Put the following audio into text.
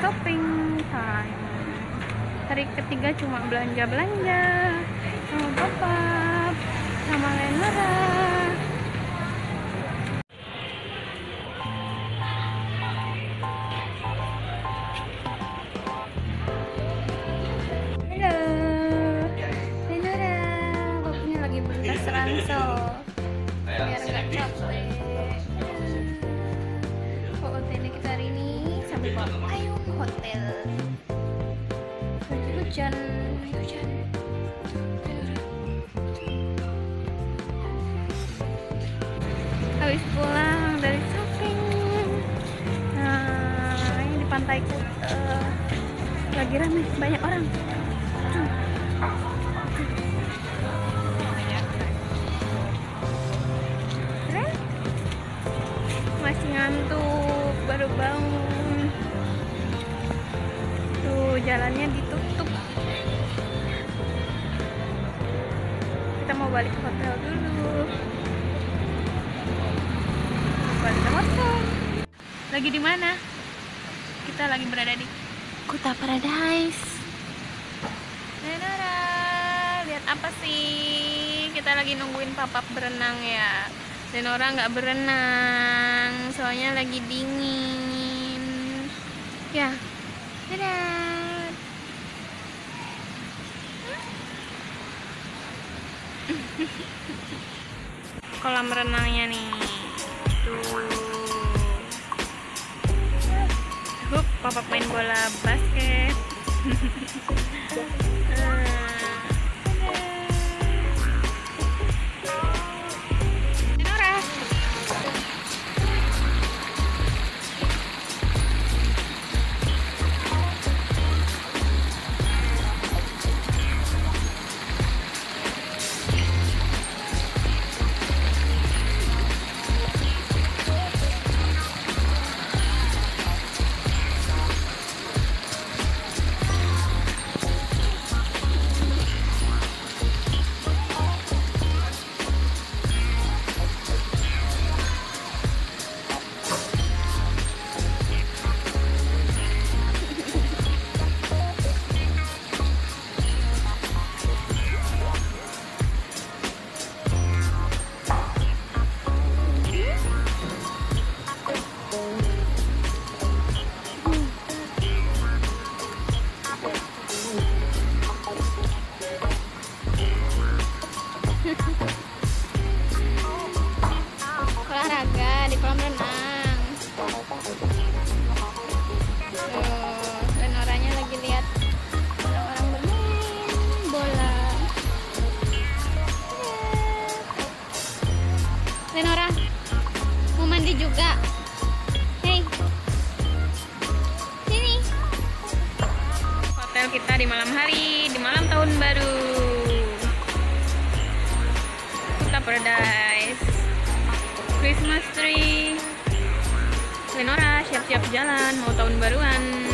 shopping time. Hari ketiga cuma belanja-belanja sama Papa, sama Lenora. Halo Lenora, kopinya lagi bekas ransel biar gak capek. Hotelnya kita hari ini sampai Ayun Hotel. Hujan, hujan. Habis pulang dari shopping. Nah, ini di Pantai Kuta lagi ramai, banyak orang. Keren? Masih ngantuk, baru bangun. Tuh, jalannya ditutup. Kita mau balik ke hotel dulu. Balik ke hotel. Lagi di mana? Kita lagi berada di Kuta Paradise. Lenora, lihat apa sih? Kita lagi nungguin Papa berenang ya. Lenora nggak berenang, soalnya lagi dingin. Ya, dadah. Kolam renangnya nih tuh. Hup, Papa main bola basket. Olahraga di kolam renang. Lenoranya lagi lihat orang-orang bermain bola. Lenora mau mandi juga. Hei, sini. Hotel kita di malam hari, di malam tahun baru. Kuta Paradise. Christmas tree. Lenora siap-siap jalan mau tahun baruan.